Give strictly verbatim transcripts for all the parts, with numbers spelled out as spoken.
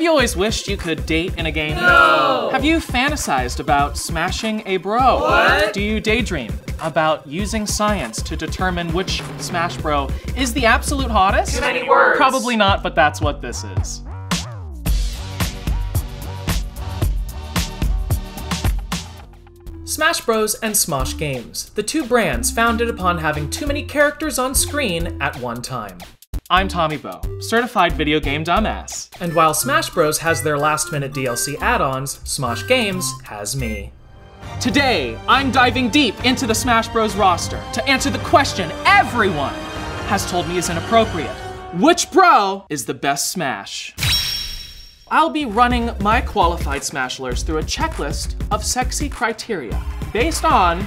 Have you always wished you could date in a game? No! Have you fantasized about smashing a bro? What? Do you daydream about using science to determine which Smash Bro is the absolute hottest? Too many words. Probably not, but that's what this is. Smash Bros and Smosh Games, the two brands founded upon having too many characters on screen at one time. I'm Tommy Bowe, certified video game dumbass. And while Smash Bros has their last minute D L C add-ons, Smosh Games has me. Today, I'm diving deep into the Smash Bros roster to answer the question everyone has told me is inappropriate. Which bro is the best Smash? I'll be running my qualified Smashers through a checklist of sexy criteria based on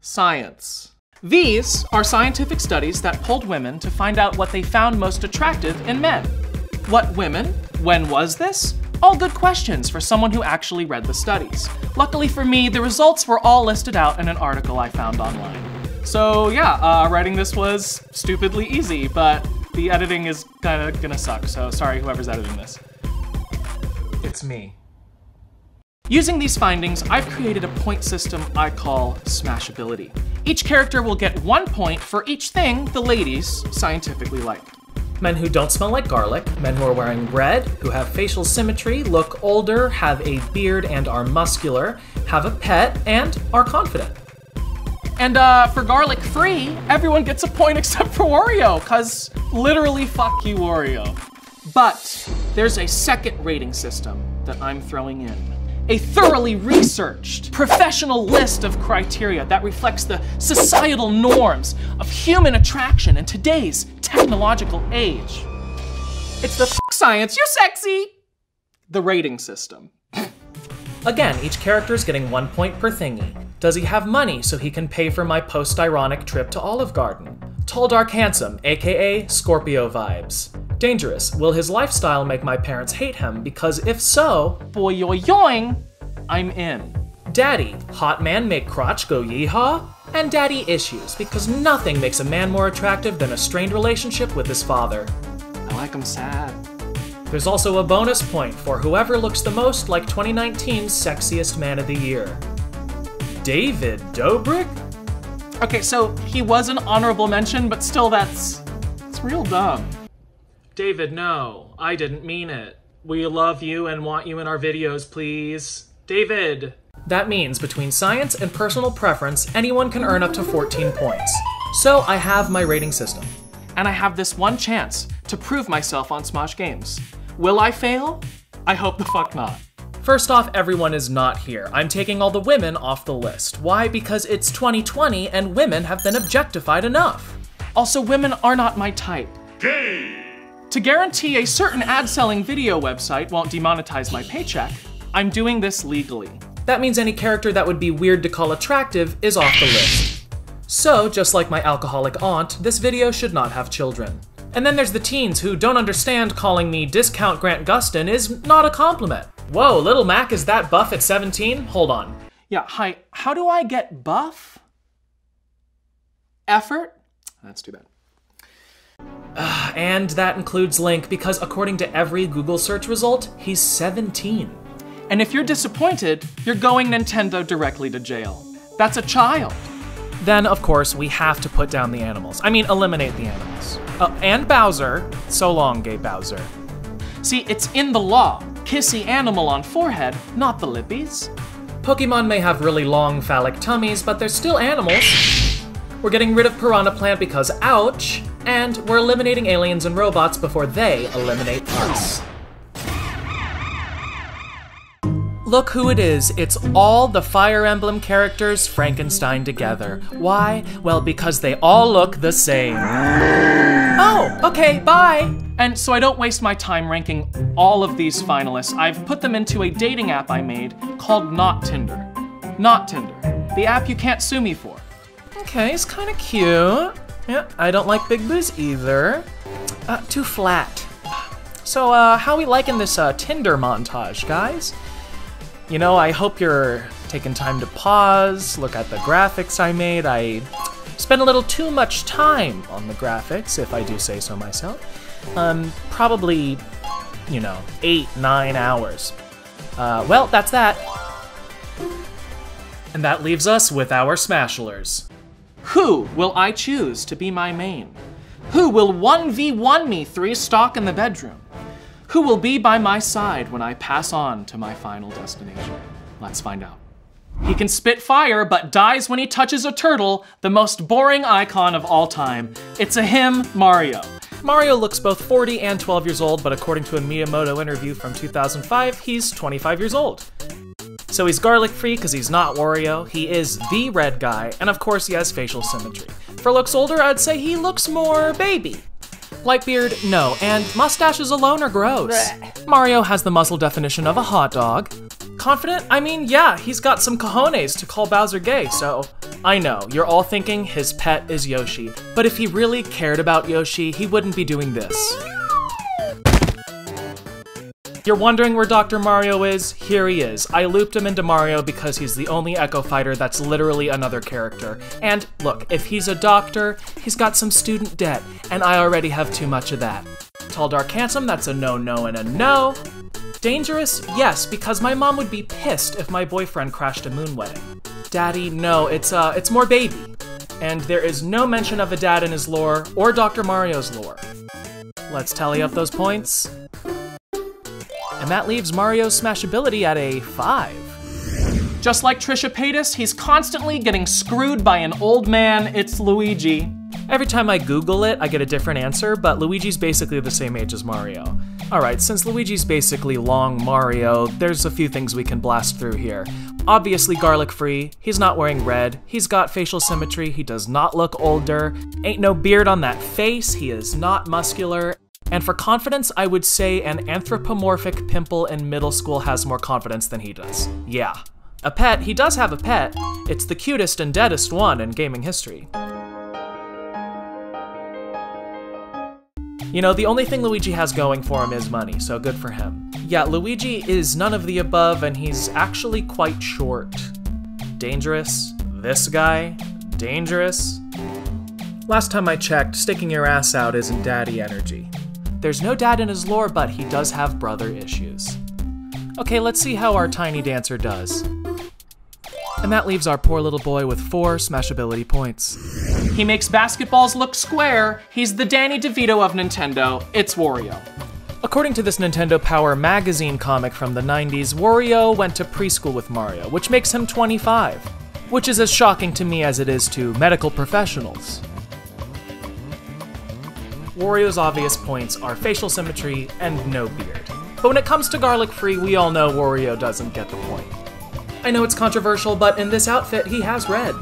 science. These are scientific studies that polled women to find out what they found most attractive in men. What women? When was this? All good questions for someone who actually read the studies. Luckily for me, the results were all listed out in an article I found online. So yeah, uh, writing this was stupidly easy, but the editing is kinda gonna suck, so sorry whoever's editing this. It's me. Using these findings, I've created a point system I call Smashability. Each character will get one point for each thing the ladies scientifically like. Men who don't smell like garlic, men who are wearing red, who have facial symmetry, look older, have a beard and are muscular, have a pet, and are confident. And uh, for garlic free, everyone gets a point except for Wario, cause literally fuck you, Wario. But there's a second rating system that I'm throwing in. A thoroughly researched, professional list of criteria that reflects the societal norms of human attraction in today's technological age. It's the fuck science, you sexy! The rating system. Again, each character is getting one point per thingy. Does he have money so he can pay for my post-ironic trip to Olive Garden? Tall, dark, handsome, aka Scorpio vibes. Dangerous, will his lifestyle make my parents hate him? Because if so, boy yoy yoing, I'm in. Daddy, hot man make crotch go yeehaw? And daddy issues, because nothing makes a man more attractive than a strained relationship with his father. I like him sad. There's also a bonus point for whoever looks the most like twenty nineteen's sexiest man of the year. David Dobrik? Okay, so he was an honorable mention, but still that's, it's real dumb. David, no, I didn't mean it. We love you and want you in our videos, please. David. That means between science and personal preference, anyone can earn up to fourteen points. So I have my rating system. And I have this one chance to prove myself on Smosh Games. Will I fail? I hope the fuck not. First off, everyone is not here. I'm taking all the women off the list. Why? Because it's twenty twenty and women have been objectified enough. Also, women are not my type. Gay! To guarantee a certain ad-selling video website won't demonetize my paycheck, I'm doing this legally. That means any character that would be weird to call attractive is off the list. So, just like my alcoholic aunt, this video should not have children. And then there's the teens who don't understand calling me discount Grant Gustin is not a compliment. Whoa, Little Mac is that buff at seventeen? Hold on. Yeah, hi, how do I get buff? Effort? That's too bad. Uh, and that includes Link, because according to every Google search result, he's seventeen. And if you're disappointed, you're going Nintendo directly to jail. That's a child. Then, of course, we have to put down the animals. I mean, eliminate the animals. Uh, and Bowser. So long, gay Bowser. See, it's in the law. Kissy animal on forehead, not the lippies. Pokemon may have really long phallic tummies, but they're still animals. We're getting rid of Piranha Plant because ouch, and we're eliminating aliens and robots before they eliminate us. Look who it is, it's all the Fire Emblem characters Frankenstein together. Why? Well, because they all look the same. Oh, okay, bye! And so I don't waste my time ranking all of these finalists. I've put them into a dating app I made called Not Tinder. Not Tinder, the app you can't sue me for. Okay, it's kinda cute. Yeah, I don't like Big Booze either. Uh, too flat. So uh, how we liking this uh, Tinder montage, guys? You know, I hope you're taking time to pause, look at the graphics I made. I spent a little too much time on the graphics, if I do say so myself. Um, probably you know, eight, nine hours. Uh, well, that's that. And that leaves us with our Smashlers. Who will I choose to be my main? Who will one v one me three stock in the bedroom? Who will be by my side when I pass on to my final destination? Let's find out. He can spit fire, but dies when he touches a turtle, the most boring icon of all time. It's a him, Mario. Mario looks both forty and twelve years old, but according to a Miyamoto interview from two thousand five, he's twenty-five years old. So he's garlic free because he's not Wario, he is the red guy, and of course he has facial symmetry. For looks older, I'd say he looks more baby. Light beard, no, and mustaches alone are gross. Blech. Mario has the muzzle definition of a hot dog. Confident? I mean, yeah, he's got some cojones to call Bowser gay, so... I know, you're all thinking his pet is Yoshi, but if he really cared about Yoshi, he wouldn't be doing this. You're wondering where Doctor Mario is? Here he is. I looped him into Mario because he's the only Echo Fighter that's literally another character. And look, if he's a doctor, he's got some student debt, and I already have too much of that. Tall, dark, handsome, that's a no, no, and a no. Dangerous? Yes, because my mom would be pissed if my boyfriend crashed a moon wedding. Daddy? No, it's, uh, it's more baby. And there is no mention of a dad in his lore, or Doctor Mario's lore. Let's tally up those points. And that leaves Mario's smashability at a five. Just like Trisha Paytas, he's constantly getting screwed by an old man. It's Luigi. Every time I Google it, I get a different answer, but Luigi's basically the same age as Mario. Alright, since Luigi's basically long Mario, there's a few things we can blast through here. Obviously garlic-free, he's not wearing red, he's got facial symmetry, he does not look older, ain't no beard on that face, he is not muscular, and for confidence, I would say an anthropomorphic pimple in middle school has more confidence than he does. Yeah. A pet, he does have a pet. It's the cutest and deadest one in gaming history. You know, the only thing Luigi has going for him is money, so good for him. Yeah, Luigi is none of the above, and he's actually quite short. Dangerous. This guy. Dangerous. Last time I checked, sticking your ass out isn't daddy energy. There's no dad in his lore, but he does have brother issues. Okay, let's see how our tiny dancer does. And that leaves our poor little boy with four smashability points. He makes basketballs look square. He's the Danny DeVito of Nintendo. It's Wario. According to this Nintendo Power magazine comic from the nineties, Wario went to preschool with Mario, which makes him twenty-five, which is as shocking to me as it is to medical professionals. Wario's obvious points are facial symmetry and no beard. But when it comes to garlic free, we all know Wario doesn't get the point. I know it's controversial, but in this outfit, he has red.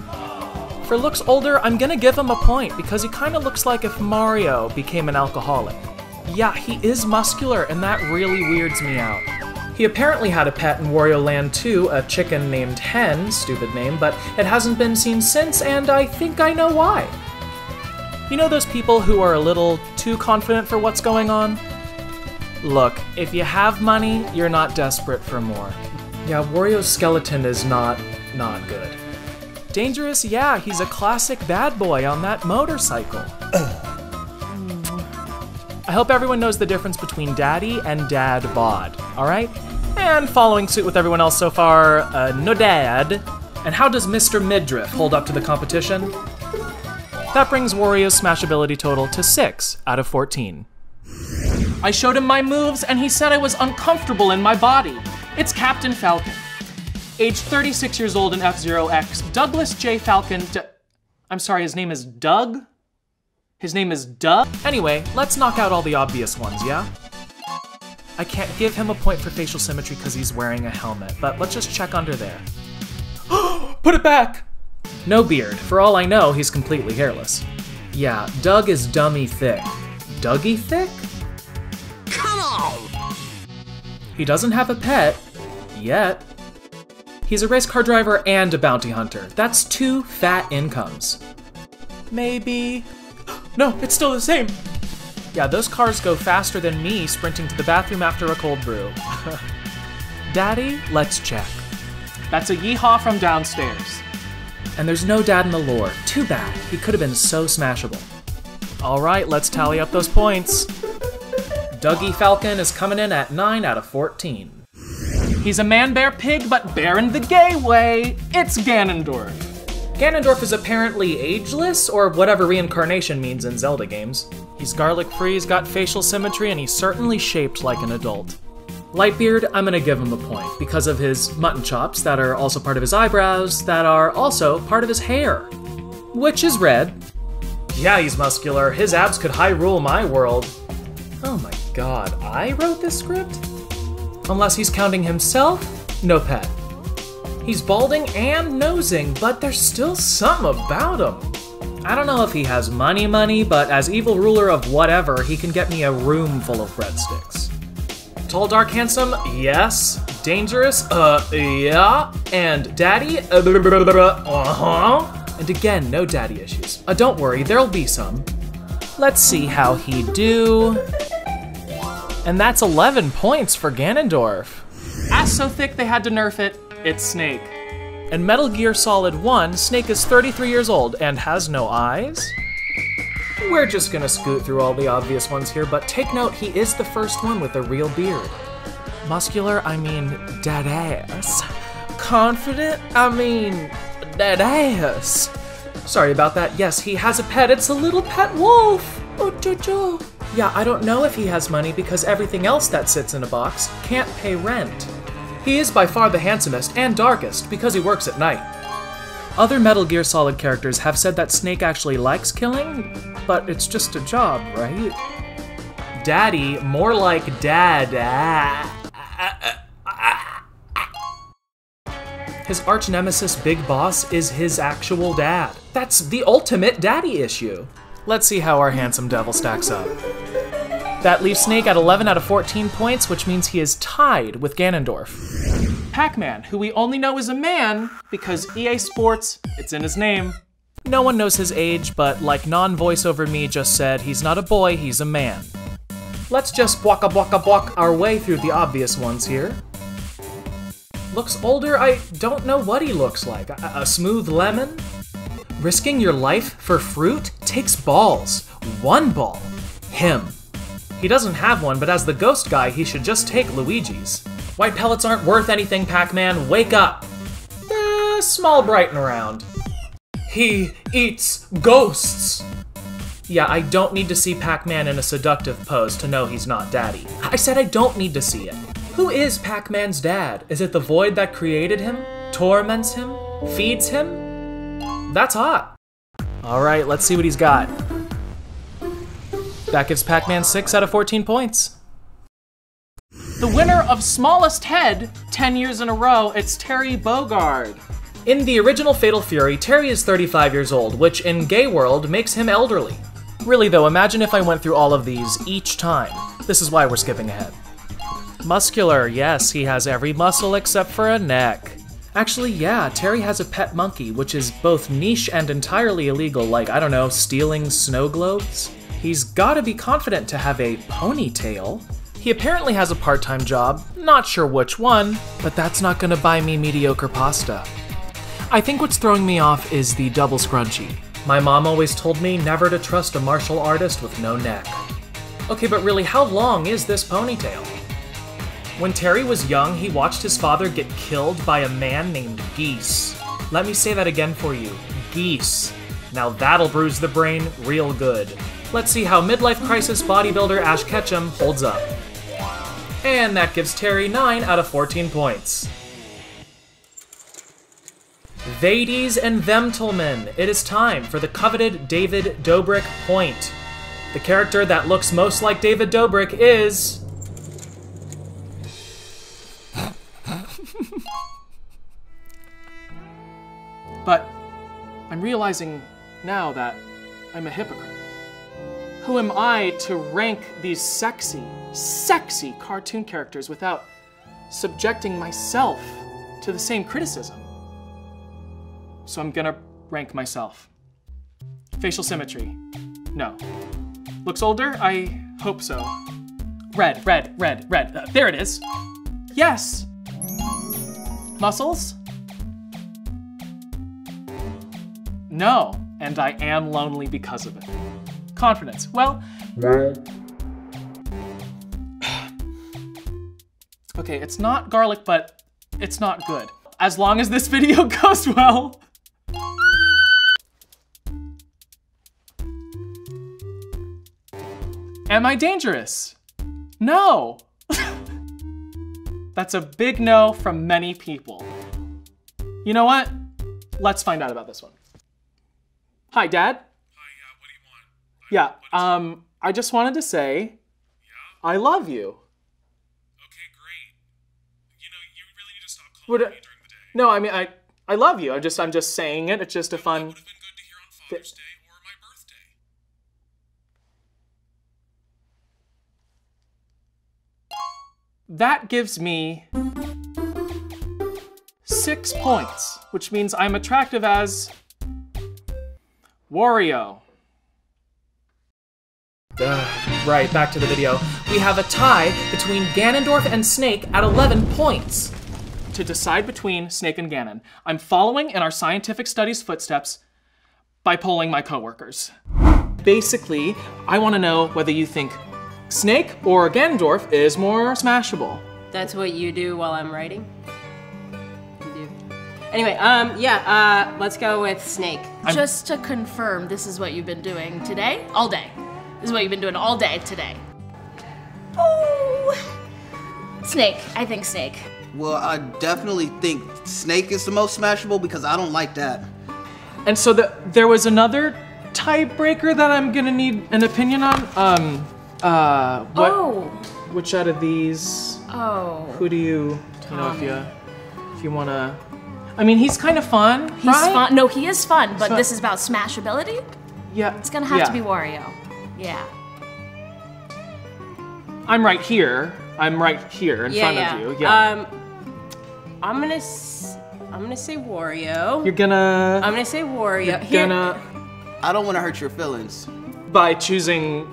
For looks older, I'm gonna give him a point because he kinda looks like if Mario became an alcoholic. Yeah, he is muscular, and that really weirds me out. He apparently had a pet in Wario Land two, a chicken named Hen, stupid name, but it hasn't been seen since, and I think I know why. You know those people who are a little too confident for what's going on? Look, if you have money, you're not desperate for more. Yeah, Wario's skeleton is not, not good. Dangerous? Yeah, he's a classic bad boy on that motorcycle. I hope everyone knows the difference between daddy and dad bod, all right? And following suit with everyone else so far, uh, no dad. And how does Mister Midriff hold up to the competition? That brings Wario's smashability total to six out of fourteen. I showed him my moves and he said I was uncomfortable in my body. It's Captain Falcon. Age thirty-six years old in F-Zero X, Douglas J. Falcon, D I'm sorry, his name is Doug? His name is Doug? Anyway, let's knock out all the obvious ones, yeah? I can't give him a point for facial symmetry because he's wearing a helmet, but let's just check under there. Put it back! No beard. For all I know, he's completely hairless. Yeah, Doug is dummy thick. Dougie thick? Come on! He doesn't have a pet. Yet. He's a race car driver and a bounty hunter. That's two fat incomes. Maybe... No, it's still the same! Yeah, those cars go faster than me sprinting to the bathroom after a cold brew. Daddy, let's check. That's a yeehaw from downstairs. And there's no dad in the lore. Too bad. He could have been so smashable. All right, let's tally up those points. Dougie Falcon is coming in at nine out of fourteen. He's a man-bear pig, but bear in the gay way. It's Ganondorf. Ganondorf is apparently ageless, or whatever reincarnation means in Zelda games. He's garlic-free, he's got facial symmetry, and he's certainly shaped like an adult. Lightbeard, I'm gonna give him a point, because of his mutton chops that are also part of his eyebrows, that are also part of his hair, which is red. Yeah, he's muscular. His abs could high-rule my world. Oh my god, I wrote this script? Unless he's counting himself, no pet. He's balding and nosing, but there's still something about him. I don't know if he has money money, but as evil ruler of whatever, he can get me a room full of breadsticks. Tall, dark, handsome, yes. Dangerous, uh, yeah. And daddy, uh-huh. And again, no daddy issues. Uh, don't worry, there'll be some. Let's see how he do. And that's eleven points for Ganondorf. Ass so thick they had to nerf it, it's Snake. In Metal Gear Solid one, Snake is thirty-three years old and has no eyes. We're just gonna scoot through all the obvious ones here, but take note, he is the first one with a real beard. Muscular, I mean dead ass. Confident, I mean dead ass. Sorry about that. Yes, he has a pet. It's a little pet wolf. Oh, jojo. Yeah, I don't know if he has money because everything else that sits in a box can't pay rent. He is by far the handsomest and darkest because he works at night. Other Metal Gear Solid characters have said that Snake actually likes killing, but it's just a job, right? Daddy, more like dad. His arch nemesis Big Boss is his actual dad. That's the ultimate daddy issue. Let's see how our handsome devil stacks up. That leaves Snake at eleven out of fourteen points, which means he is tied with Ganondorf. Pac-Man, who we only know is a man because E A Sports, it's in his name. No one knows his age, but like non-voiceover me just said, he's not a boy, he's a man. Let's just blocka blocka block our way through the obvious ones here. Looks older, I don't know what he looks like. A, a smooth lemon? Risking your life for fruit takes balls. One ball. Him. He doesn't have one, but as the ghost guy, he should just take Luigi's. White pellets aren't worth anything, Pac-Man. Wake up! Eh, small brighten around. He eats ghosts! Yeah, I don't need to see Pac-Man in a seductive pose to know he's not daddy. I said I don't need to see it. Who is Pac-Man's dad? Is it the void that created him? Torments him? Feeds him? That's hot. All right, let's see what he's got. That gives Pac-Man six out of fourteen points. The winner of Smallest Head, ten years in a row, it's Terry Bogard. In the original Fatal Fury, Terry is thirty-five years old, which in gay world makes him elderly. Really though, imagine if I went through all of these each time. This is why we're skipping ahead. Muscular, yes, he has every muscle except for a neck. Actually, yeah, Terry has a pet monkey, which is both niche and entirely illegal, like, I don't know, stealing snow globes? He's gotta be confident to have a ponytail. He apparently has a part-time job, not sure which one, but that's not gonna buy me mediocre pasta. I think what's throwing me off is the double scrunchie. My mom always told me never to trust a martial artist with no neck. Okay, but really, how long is this ponytail? When Terry was young, he watched his father get killed by a man named Geese. Let me say that again for you, Geese. Now that'll bruise the brain real good. Let's see how midlife crisis bodybuilder Ash Ketchum holds up. And that gives Terry nine out of fourteen points. Ladies and gentlemen, it is time for the coveted David Dobrik point. The character that looks most like David Dobrik is... But I'm realizing now that I'm a hypocrite. Who am I to rank these sexy, sexy cartoon characters without subjecting myself to the same criticism? So I'm gonna rank myself. Facial symmetry, no. Looks older, I hope so. Red, red, red, red, uh, there it is. Yes. Muscles? No, and I am lonely because of it. Confidence. Well, Okay, it's not garlic, but it's not good. As long as this video goes well. Am I dangerous? No. That's a big no from many people. You know what? Let's find out about this one. Hi, Dad. Hi, yeah, what do you want? I, yeah, um, I just wanted to say, yeah? I love you. Okay, great. You know, you really need to stop calling Would, me during the day. No, I mean, I, I love you. I'm just, I'm just saying it. It's just a fun. It would have been good to hear on Father's Day or my birthday. That gives me six points, which means I'm attractive as Wario. Ugh, right, back to the video. We have a tie between Ganondorf and Snake at eleven points. To decide between Snake and Ganon, I'm following in our scientific studies footsteps by polling my coworkers. Basically, I want to know whether you think Snake or Ganondorf is more smashable. That's what you do while I'm writing? You do. Anyway, um, yeah, uh, let's go with Snake. I'm... Just to confirm, this is what you've been doing today? All day. This is what you've been doing all day today. Oh! Snake. I think Snake. Well, I definitely think Snake is the most smashable because I don't like that. And so the, there was another tiebreaker that I'm gonna need an opinion on. Um. Uh, what, oh. Which out of these, oh. who do you, you know, if you, if you want to, I mean, he's kind of fun, He's right? fun, no, he is fun, but so, this is about smashability? Yeah. It's going to have yeah. to be Wario. Yeah. I'm right here. I'm right here in yeah, front yeah. of you. Yeah. Um, I'm going to, I'm going to say Wario. You're going to. I'm going to say Wario. You're going to. I don't want to hurt your feelings. By choosing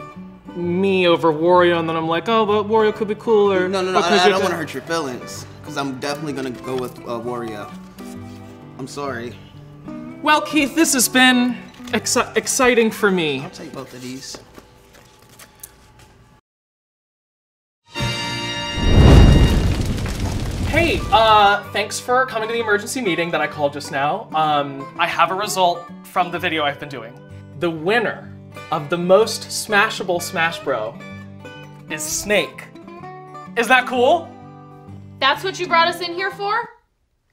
me over Wario, and then I'm like, oh, but Wario could be cooler. No, no, no, I, I don't want to hurt your feelings, because I'm definitely going to go with uh, Wario. I'm sorry. Well, Keith, this has been ex exciting for me. I'll take both of these. Hey, uh, thanks for coming to the emergency meeting that I called just now. Um, I have a result from the video I've been doing. The winner of the most smashable Smash Bro is Snake. Is that cool? That's what you brought us in here for?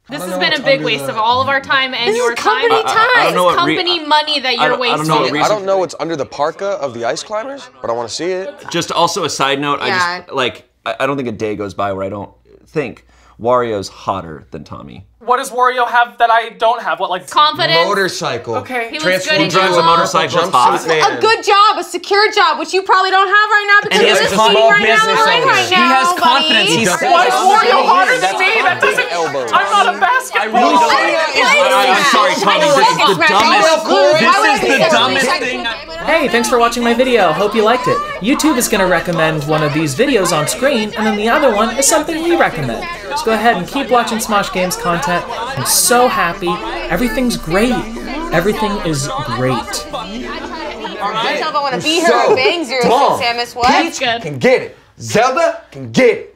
This has been a big waste of all of our time and your time. This is company time. This is company money that you're wasting. I don't know what's under the parka of the ice climbers, but I want to see it. Just also a side note, yeah. I just, like, I don't think a day goes by where I don't think Wario's hotter than Tommy. What does Wario have that I don't have? What, like confidence? Motorcycle. Okay. He looks good. He drives a motorcycle. A good job, a secure job, which you probably don't have right now because you're just sitting right now in the ring right now. He has confidence. He's why is Wario hotter than me? That doesn't. I'm not a basketball. I'm sorry, Tommy. This is the dumbest. This is the dumbest thing. Hey, thanks for watching my video. Hope you liked it. YouTube is going to recommend one of these videos on screen, and then the other one is something we recommend. So go ahead and keep watching Smosh Games content. I'm so happy. Everything's great. Everything is great. All right. I don't know if I want to be her. Bangs yours, Samus. What? Peach can get it. Zelda can get it.